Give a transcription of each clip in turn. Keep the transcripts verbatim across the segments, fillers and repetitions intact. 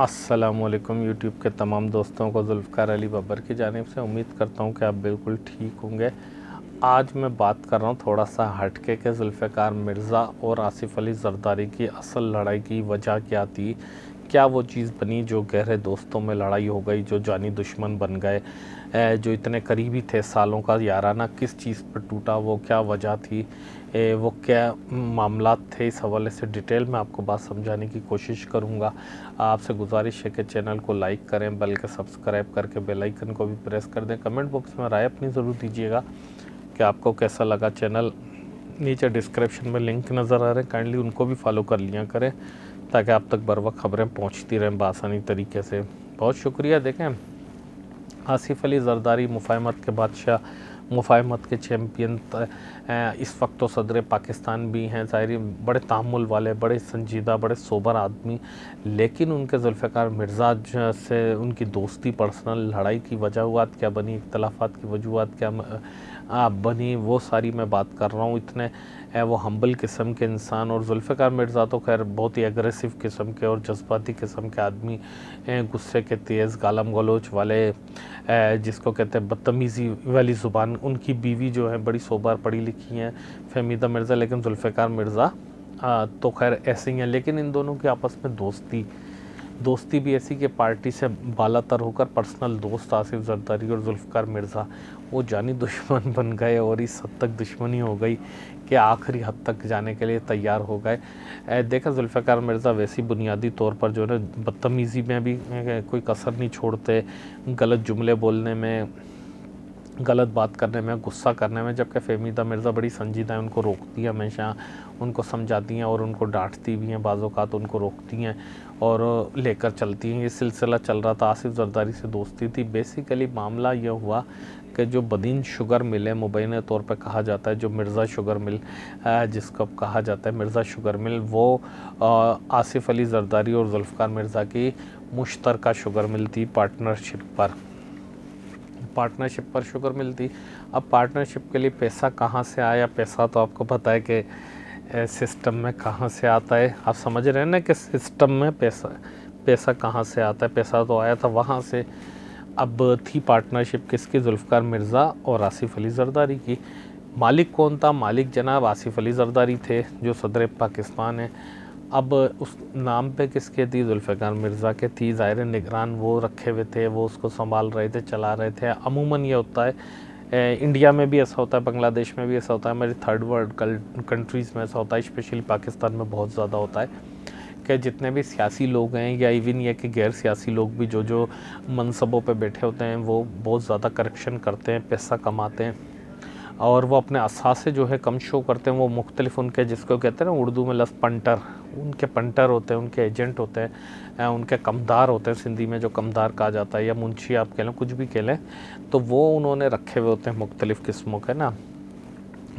अस्सलामुअलैकुम यूट्यूब के तमाम दोस्तों को जुल्फ़िकार अली बब्बर की जानिब से उम्मीद करता हूँ कि आप बिल्कुल ठीक होंगे। आज मैं बात कर रहा हूँ थोड़ा सा हटके के जुल्फ़िकार मिर्ज़ा और आसिफ़ अली ज़रदारी की असल लड़ाई की वजह क्या थी, क्या वो चीज़ बनी जो गहरे दोस्तों में लड़ाई हो गई, जो जानी दुश्मन बन गए, जो इतने करीबी थे, सालों का याराना किस चीज़ पर टूटा, वो क्या वजह थी, वो क्या मामला थे। इस हवाले से डिटेल में आपको बात समझाने की कोशिश करूंगा। आपसे गुजारिश है कि चैनल को लाइक करें, बल्कि सब्सक्राइब करके बेल आइकन को भी प्रेस कर दें। कमेंट बॉक्स में राय अपनी ज़रूर दीजिएगा कि आपको कैसा लगा चैनल। नीचे डिस्क्रिप्शन में लिंक नज़र आ रहे हैं, काइंडली उनको भी फॉलो कर लिया करें ताकि आप तक बर वक्त ख़बरें पहुँचती रहें बआसानी तरीके से। बहुत शुक्रिया। देखें, आसिफ़ अली ज़रदारी मुफाहमत के बादशाह, मुफाहमत के चैम्पियन, इस वक्त तो सदर पाकिस्तान भी हैं, ज़ाहिर बड़े तामुल वाले, बड़े संजीदा, बड़े सोबर आदमी। लेकिन उनके जुल्फ़िकार मिर्ज़ा से उनकी दोस्ती, पर्सनल लड़ाई की वजूहत क्या बनी, इख्तलाफात की वजूहत क्या बनी, वो सारी मैं बात कर रहा हूँ। इतने वो हम्बल किस्म के इंसान, और जुल्फ़िकार मिर्ज़ा तो खैर बहुत ही एग्रेसिव किस्म के और जज्बाती किस्म के आदमी, गुस्से के तेज़, गालम गलोच वाले, जिसको कहते हैं बदतमीज़ी वाली ज़ुबान। उनकी बीवी जो है बड़ी सोबर पढ़ी लिखी हैं, फहमीदा मिर्ज़ा। लेकिन जुल्फ़िकार मिर्ज़ा तो खैर ऐसे ही हैं। लेकिन इन दोनों की आपस में दोस्ती दोस्ती भी ऐसी कि पार्टी से बालातर होकर पर्सनल दोस्त आसिफ ज़रदारी और जुल्फ़िकार मिर्ज़ा वो जानी दुश्मन बन गए, और इस हद तक दुश्मनी हो गई कि आखिरी हद तक जाने के लिए तैयार हो गए। देखा, जुल्फ़िकार मिर्ज़ा वैसी बुनियादी तौर पर जो है बदतमीज़ी में भी कोई कसर नहीं छोड़ते, गलत जुमले बोलने में, गलत बात करने में, गुस्सा करने में। जबकि फहमीदा मिर्ज़ा बड़ी संजीदा है, उनको रोकती है हमेशा, उनको समझाती हैं और उनको डांटती भी हैं, बाज़ों का तो उनको रोकती हैं और लेकर चलती हैं। ये सिलसिला चल रहा था, आसिफ ज़रदारी से दोस्ती थी। बेसिकली मामला यह हुआ कि जो बदीन शुगर मिल है, मुबैना तौर पर कहा जाता है, जो मिर्ज़ा शुगर मिल जिसको अब कहा जाता है मिर्ज़ा शुगर मिल, वो आसिफ़ अली ज़रदारी और जुल्फ़िकार मिर्ज़ा की मुश्तरका शुगर मिल थी। पार्टनरशिप पर पार्टनरशिप पर शुगर मिलती। अब पार्टनरशिप के लिए पैसा कहाँ से आया? पैसा तो आपको पता है कि सिस्टम में कहाँ से आता है। आप समझ रहे हैं ना कि सिस्टम में पैसा पैसा कहाँ से आता है। पैसा तो आया था वहाँ से। अब थी पार्टनरशिप किसकी? जुल्फ़िकार मिर्ज़ा और आसिफ़ अली ज़रदारी की। मालिक कौन था? मालिक जनाब आसिफ़ अली ज़रदारी थे, जो सदर पाकिस्तान है। अब उस नाम पे किसके थी? जुल्फ़िकार मिर्ज़ा के थी। ज़ाहिर निगरान वो रखे हुए थे, वो उसको संभाल रहे थे, चला रहे थे। अमूमन ये होता है, ए, इंडिया में भी ऐसा होता है, बांग्लादेश में भी ऐसा होता है, हमारी थर्ड वर्ल्ड कंट्रीज़ में ऐसा होता है, स्पेशली पाकिस्तान में बहुत ज़्यादा होता है कि जितने भी सियासी लोग हैं या इवन ये कि गैर सियासी लोग भी जो जो मनसबों पे बैठे होते हैं, वो बहुत ज़्यादा करप्शन करते हैं, पैसा कमाते हैं और वो अपने असासे जो है कम शो करते हैं। वो मुख्तलिफ उनके, जिसको कहते हैं ना उर्दू में लफ्ज़ पंटर, उनके पंटर होते हैं, उनके एजेंट होते हैं, उनके कमदार होते हैं, सिंधी में जो कमदार कहा जाता है, या मुंशी आप कह लें, कुछ भी कह लें, तो वो उन्होंने रखे हुए होते हैं मुख्तलिफ किस्मों के ना,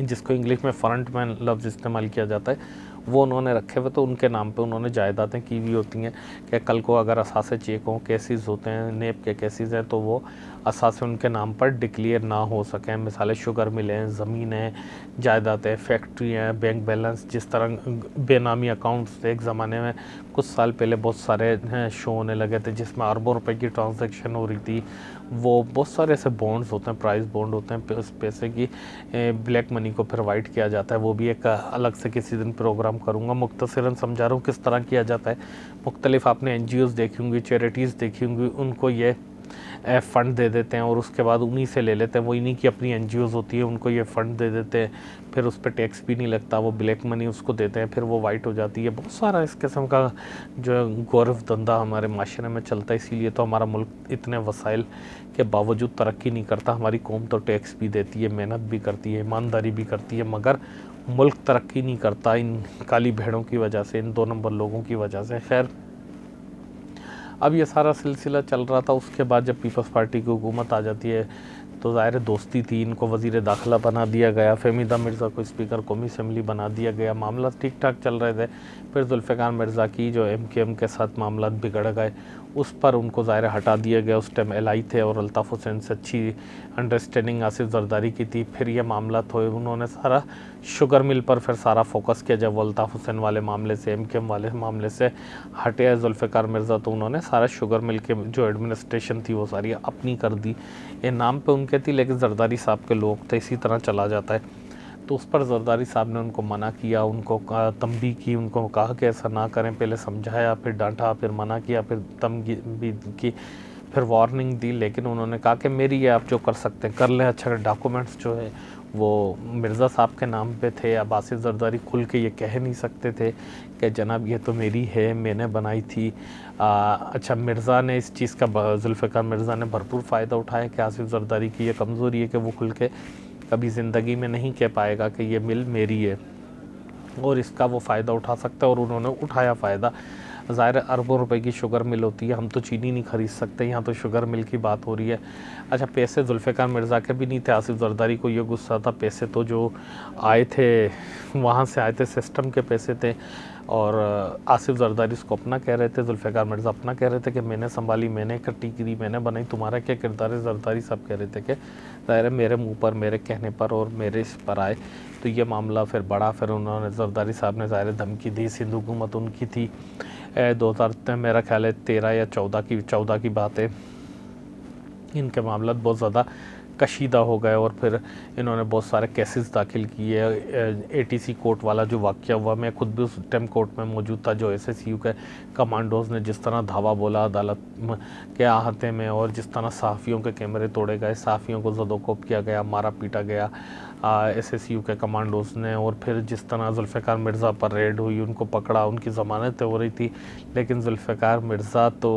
जिसको इंग्लिश में फ्रंट मैन लफ्ज़ इस्तेमाल किया जाता है, वो उन्होंने रखे हुए। तो उनके नाम पे उन्होंने जायदादें की हुई होती हैं कि कल को अगर असासे चेक हों, केसेस होते हैं, नेप के केसेस हैं, तो वो असासे उनके नाम पर डिक्लेयर ना हो सकें। मिसालें शुगर मिलें, ज़मीनें, जायदादें, फैक्ट्रियाँ, बैंक बैलेंस, जिस तरह बेनामी अकाउंट्स थे एक ज़माने में, कुछ साल पहले बहुत सारे शो होने लगे थे जिसमें अरबों रुपये की ट्रांजेक्शन हो रही थी। वो बहुत सारे ऐसे बॉन्ड्स होते हैं, प्राइस बॉन्ड होते हैं, उस पैसे की ब्लैक मनी को फिर वाइट किया जाता है। वो भी एक अलग से किसी दिन प्रोग्राम करूँगा। मुख्तसरन समझा रहा हूँ किस तरह किया जाता है। मुख्तलिफ आपने एन जी ओज़ देखी होंगी, चैरिटीज़ देखी होंगी, उनको ये फ़ंड दे देते हैं और उसके बाद उन्हीं से ले लेते हैं। वो इन्हीं की अपनी एन जी ओज़ होती है, उनको ये फ़ंड दे देते हैं, फिर उस पर टैक्स भी नहीं लगता, वो ब्लैक मनी उसको देते हैं, फिर वो वाइट हो जाती है। बहुत सारा इस किस्म का जो गौरव धंधा हमारे माशरे में चलता है। इसीलिए तो हमारा मुल्क इतने वसाइल के बावजूद तरक्की नहीं करता। हमारी कौम तो टैक्स भी देती है, मेहनत भी करती है, ईमानदारी भी करती है, मगर मुल्क तरक्की नहीं करता इन काली भेड़ों की वजह से, इन दो नंबर लोगों की वजह से। खैर, अब ये सारा सिलसिला चल रहा था। उसके बाद जब पीपल्स पार्टी की हुकूमत आ जाती है तो ज़ाहिर दोस्ती थी, इनको वज़ीर दाखिला बना दिया गया, फहमीदा मिर्ज़ा को स्पीकर कौमी असम्बली बना दिया गया, मामला ठीक ठाक चल रहे थे। फिर जुल्फ़िकार मिर्ज़ा की जो एम के एम के साथ मामला बिगड़ गए, उस पर उनको ज़ाहिर हटा दिया गया। उस टाइम एल आई थे और अल्ताफ़ हुसैन से अच्छी अंडरस्टैंडिंग आसिफ जरदारी की थी। फिर ये मामला थोड़े उन्होंने सारा शुगर मिल पर फिर सारा फोकस किया। जब अल्ताफ़ हुसैन वाले मामले से एम के एम वाले मामले से हटे जुल्फ़िकार मिर्ज़ा, तो उन्होंने सारा शुगर मिल के जो एडमिनिस्ट्रेशन थी वो सारी अपनी कर दी। ये नाम पे उनके थी लेकिन जरदारी साहब के लोग थे, इसी तरह चला जाता है। तो उस पर जरदारी साहब ने उनको मना किया, उनको तंबी की, उनको कहा कि ऐसा ना करें। पहले समझाया, फिर डांटा, फिर मना किया, फिर तंबी की, फिर वार्निंग दी। लेकिन उन्होंने कहा कि मेरी ये आप जो कर सकते हैं कर लें। अच्छा, डॉक्यूमेंट्स जो है वो मिर्ज़ा साहब के नाम पे थे। अब आसिफ जरदारी खुल के ये कह नहीं सकते थे कि जनाब ये तो मेरी है, मैंने बनाई थी। आ, अच्छा, मिर्ज़ा ने इस चीज़ का, जुल्फ़िकार मिर्ज़ा ने भरपूर फ़ायदा उठाया कि आसिफ जरदारी की ये कमज़ोरी है कि वो खुल के कभी ज़िंदगी में नहीं कह पाएगा कि ये मिल मेरी है, और इसका वो फ़ायदा उठा सकता है, और उन्होंने उठाया फ़ायदा। ज़ाहिर अरबों रुपए की शुगर मिल होती है, हम तो चीनी नहीं खरीद सकते, यहाँ तो शुगर मिल की बात हो रही है। अच्छा, पैसे जुल्फ़िकार मिर्ज़ा के भी नहीं थे, आसिफ जरदारी को ये गुस्सा था। पैसे तो जो आए थे वहाँ से आए थे, सिस्टम के पैसे थे, और आसिफ जरदारी इसको अपना कह रहे थे, जुल्फ़िकार मिर्ज़ा अपना कह रहे थे कि मैंने संभाली, मैंने इकट्ठी की, मैंने बनाई, तुम्हारा क्या किरदार है। जरदारी साहब कह रहे थे कि ज़ाहिर मेरे मुँह पर, मेरे कहने पर और मेरे इस पर आए। तो ये मामला फिर बड़ा, फिर उन्होंने जरदारी साहब ने ज़ाहिर धमकी दी। सिंध हुकूमत उनकी थी, दो हज़ार मेरा ख्याल है तेरह या चौदह की चौदह की बात है। इनके मामला बहुत ज़्यादा कशीदा हो गए, और फिर इन्होंने बहुत सारे केसेस दाखिल किए। एटीसी कोर्ट वाला जो वाक़या हुआ, मैं खुद भी उस टाइम कोर्ट में मौजूद था, जो एसएसयू के कमांडोज़ ने जिस तरह धावा बोला अदालत के अहाते में, और जिस तरह सहाफ़ियों के कैमरे तोड़े गए, सहाफ़ियों को ज़दोकोब किया गया, मारा पीटा गया एसएसयू के कमांडोज़ ने। और फिर जिस तरह जुल्फ़िकार मिर्ज़ा पर रेड हुई, उनको पकड़ा, उनकी ज़मानत हो रही थी, लेकिन जुल्फ़िकार मिर्ज़ा तो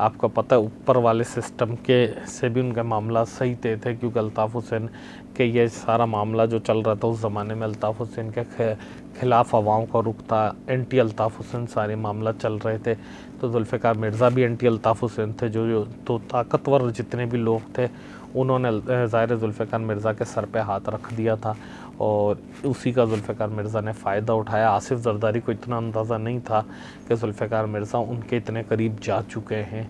आपको पता है ऊपर वाले सिस्टम के से भी उनका मामला सही तय थे, क्योंकि अल्ताफ़ हुसैन के ये सारा मामला जो चल रहा था उस ज़माने में, अल्ताफ़ हुसैन के ख़िलाफ़ अवाम का रुख था, एंटी अल्ताफ़ हुसैन सारे मामला चल रहे थे। तो जुल्फ़िकार मिर्ज़ा भी एंटी अल्ताफ़ हुसैन थे, जो, जो तो ताकतवर जितने भी लोग थे उन्होंने ज़ाहिर जुल्फ़िकार मिर्ज़ा के सर पे हाथ रख दिया था, और उसी का जुल्फ़िकार मिर्ज़ा ने फ़ायदा उठाया। आसिफ जरदारी को इतना अंदाज़ा नहीं था कि जुल्फ़िकार मिर्ज़ा उनके इतने करीब जा चुके हैं,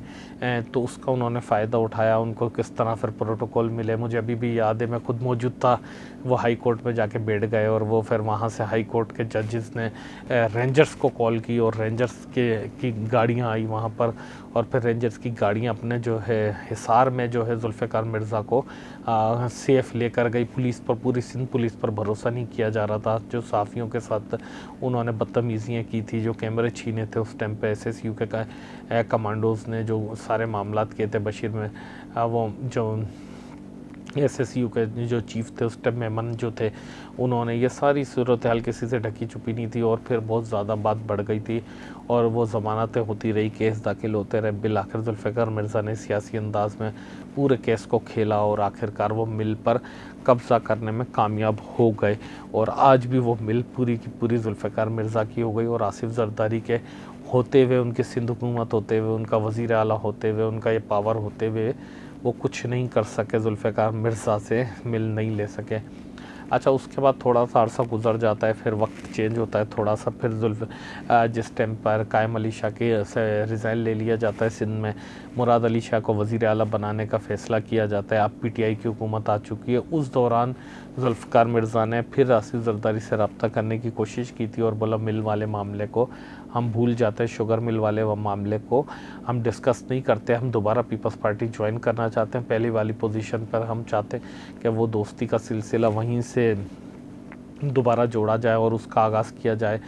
तो उसका उन्होंने फ़ायदा उठाया। उनको किस तरह फिर प्रोटोकॉल मिले, मुझे अभी भी याद है, मैं खुद मौजूद था। वो हाई कोर्ट में जाके बैठ गए, और वो फिर वहाँ से हाई कोर्ट के जजेस ने रेंजर्स को कॉल की, और रेंजर्स के की गाड़ियाँ आई वहाँ पर, और फिर रेंजर्स की गाड़ियाँ अपने जो है हिसार में जो है जुल्फ़िकार मिर्ज़ा को आ, सेफ लेकर गई। पुलिस पर, पूरी सिंध पुलिस पर भरोसा नहीं किया जा रहा था। जो साफियों के साथ उन्होंने बदतमीज़ियाँ की थी, जो कैमरे छीने थे उस टाइम पे एसएसयू के कमांडोज़ ने, जो सारे मामलात किए थे बशीर में, आ, वो जो एसएसयू के जो चीफ़ थे उस टाइम मेमन जो थे, उन्होंने ये सारी सूरत हाल किसी से ढकी छुपी नहीं थी, और फिर बहुत ज़्यादा बात बढ़ गई थी, और वो ज़मानतें होती रही, केस दाखिल होते रहे। बिल आखिर जुल्फ़िकार मिर्ज़ा ने सियासी अंदाज में पूरे केस को खेला, और आखिरकार वो मिल पर कब्ज़ा करने में कामयाब हो गए। और आज भी वो मिल पूरी की पूरी जुल्फ़िकार मिर्ज़ा की हो गई, और आसिफ जरदारी के होते हुए, उनके सिंध हुकूमत होते हुए, उनका वज़ीर आला होते हुए, उनका ये पावर होते हुए वो कुछ नहीं कर सके, जुल्फ़िकार मिर्ज़ा से मिल नहीं ले सके। अच्छा, उसके बाद थोड़ा सा अरसा गुजर जाता है, फिर वक्त चेंज होता है थोड़ा सा। फिर जुल्फ जिस टाइम पर कायम अली शाह के से रिज़ाइन ले लिया जाता है सिंध में, मुराद अली शाह को वज़ीर आला बनाने का फ़ैसला किया जाता है। अब पीटीआई की हुकूमत आ चुकी है। उस दौरान जुल्फ़िकार मिर्ज़ा ने फिर आसिफ जरदारी से रब्ता करने की कोशिश की थी, और बोला मिल वाले मामले को हम भूल जाते हैं, शुगर मिल वाले मामले को हम डिस्कस नहीं करते, हम दोबारा पीपल्स पार्टी ज्वाइन करना चाहते हैं, पहले वाली पोजीशन पर हम चाहते हैं कि वो दोस्ती का सिलसिला वहीं से दोबारा जोड़ा जाए और उसका आगाज़ किया जाए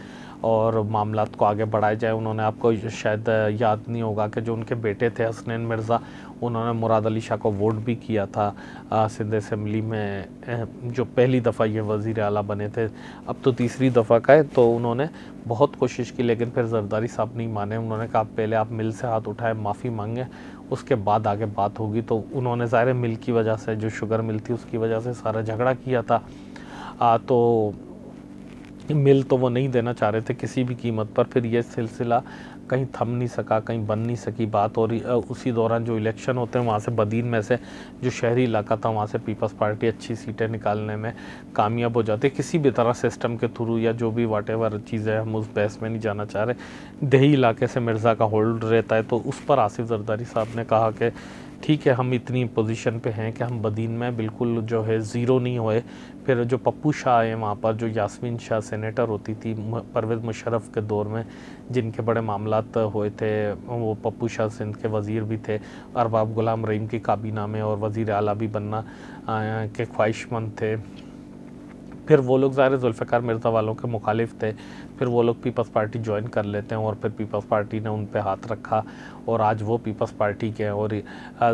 और मामलात को आगे बढ़ाया जाए। उन्होंने, आपको शायद याद नहीं होगा कि जो उनके बेटे थे हसनैन मिर्ज़ा, उन्होंने मुराद अली शाह को वोट भी किया था सिंध असम्बली में, जो पहली दफ़ा ये वज़ीर आला बने थे, अब तो तीसरी दफ़ा का है। तो उन्होंने बहुत कोशिश की, लेकिन फिर जरदारी साहब नहीं माने। उन्होंने कहा पहले आप मिल से हाथ उठाएं, माफ़ी मांगें, उसके बाद आगे बात होगी। तो उन्होंने ज़ाहिर मिल की वजह से, जो शुगर मिल थी उसकी वजह से सारा झगड़ा किया था। आ, तो मिल तो वो नहीं देना चाह रहे थे किसी भी कीमत पर। फिर ये सिलसिला कहीं थम नहीं सका, कहीं बन नहीं सकी बात। और उसी दौरान जो इलेक्शन होते हैं वहाँ से बदीन में से जो शहरी इलाका था वहाँ से पीपल्स पार्टी अच्छी सीटें निकालने में कामयाब हो जाती है। किसी भी तरह सिस्टम के थ्रू या जो भी वाट एवर चीज़ है, हम उस बहस में नहीं जाना चाह रहे। देही इलाके से मिर्ज़ा का होल्ड रहता है, तो उस पर आसिफ जरदारी साहब ने कहा कि ठीक है, हम इतनी पोजीशन पे हैं कि हम बदीन में बिल्कुल जो है ज़ीरो नहीं हुए। फिर जो पप्पू शाह आए वहाँ पर, जो यास्मीन शाह सेनेटर होती थी परवेज़ मुशर्रफ के दौर में, जिनके बड़े मामलात हुए थे, वो पप्पू शाह सिंध के वज़ीर भी थे, अरबाब गुलाम रहीम की काबीना में, और वज़ीर आला भी बनना के ख्वाहिशमंद थे। फिर वो लोग ज़ाहिर ज़ुल्फ़िकार मिर्ज़ा वालों के मुखालिफ थे, फिर वो लोग पीपल्स पार्टी ज्वाइन कर लेते हैं, और फिर पीपल्स पार्टी ने उन पर हाथ रखा और आज वो पीपल्स पार्टी के हैं। और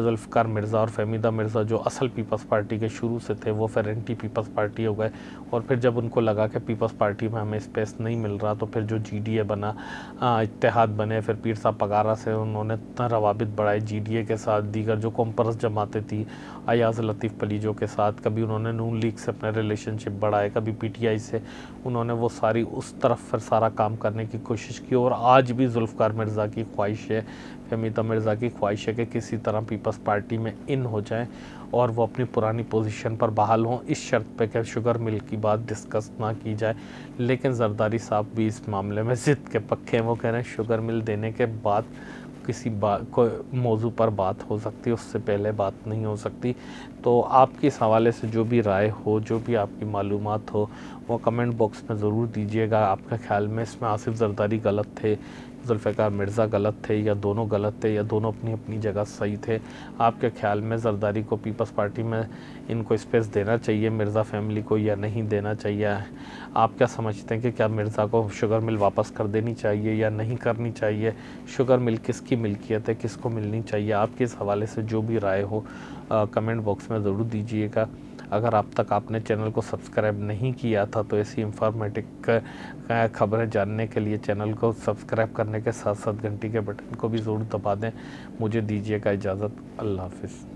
ज़ुल्फ़िकार मिर्ज़ा और फ़हमीदा मिर्ज़ा जो असल पीपल्स पार्टी के शुरू से थे, वो फिर एंटी पीपल्स पार्टी हो गए। और फिर जब उनको लगा कि पीपल्स पार्टी में हमें स्पेस नहीं मिल रहा, तो फिर जो जी डी ए बना, इत्तेहाद बने, फिर पीर पगारा से उन्होंने रवाबित बढ़ाए जी डी ए के साथ, दीगर जो कॉम्परस जमाते थी अयाज़ लतीफ़ पलीजों के साथ। कभी उन्होंने नून लीग से अपने रिलेशनशिप बढ़ाया, कभी पीटीआई से, उन्होंने वो सारी उस तरफ फिर सारा काम करने की कोशिश की। और आज भी ज़ुल्फ़िकार मिर्ज़ा की ख्वाहिश है, फहमीदा मिर्ज़ा की ख्वाहिश है कि किसी तरह पीपल्स पार्टी में इन हो जाएं और वो अपनी पुरानी पोजीशन पर बहाल हों, इस शर्त पे कि शुगर मिल की बात डिस्कस ना की जाए। लेकिन जरदारी साहब भी इस मामले में ज़िद के पक्के हैं, वो कह रहे हैं शुगर मिल देने के बाद किसी बात को मौजू पर बात हो सकती है, उससे पहले बात नहीं हो सकती। तो आपके इस हवाले से जो भी राय हो, जो भी आपकी मालूमात हो, वो कमेंट बॉक्स में ज़रूर दीजिएगा। आपके ख्याल में इसमें आसिफ जरदारी गलत थे, ज़ुल्फ़िकार मिर्ज़ा गलत थे, या दोनों गलत थे, या दोनों अपनी अपनी जगह सही थे? आपके ख्याल में जरदारी को पीपल्स पार्टी में इनको स्पेस देना चाहिए, मिर्ज़ा फैमिली को, या नहीं देना चाहिए? आप क्या समझते हैं कि क्या मिर्ज़ा को शुगर मिल वापस कर देनी चाहिए या नहीं करनी चाहिए? शुगर मिल किसकी मिल्कियत है, किसको मिलनी चाहिए? आपके इस हवाले से जो भी राय हो आ, कमेंट बॉक्स में ज़रूर दीजिएगा। अगर अब तक आपने चैनल को सब्सक्राइब नहीं किया था, तो ऐसी इंफॉर्मेटिव खबरें जानने के लिए चैनल को सब्सक्राइब करने के साथ साथ घंटी के बटन को भी ज़रूर दबा दें। मुझे दीजिएगा इजाज़त, अल्लाह हाफ़िज़।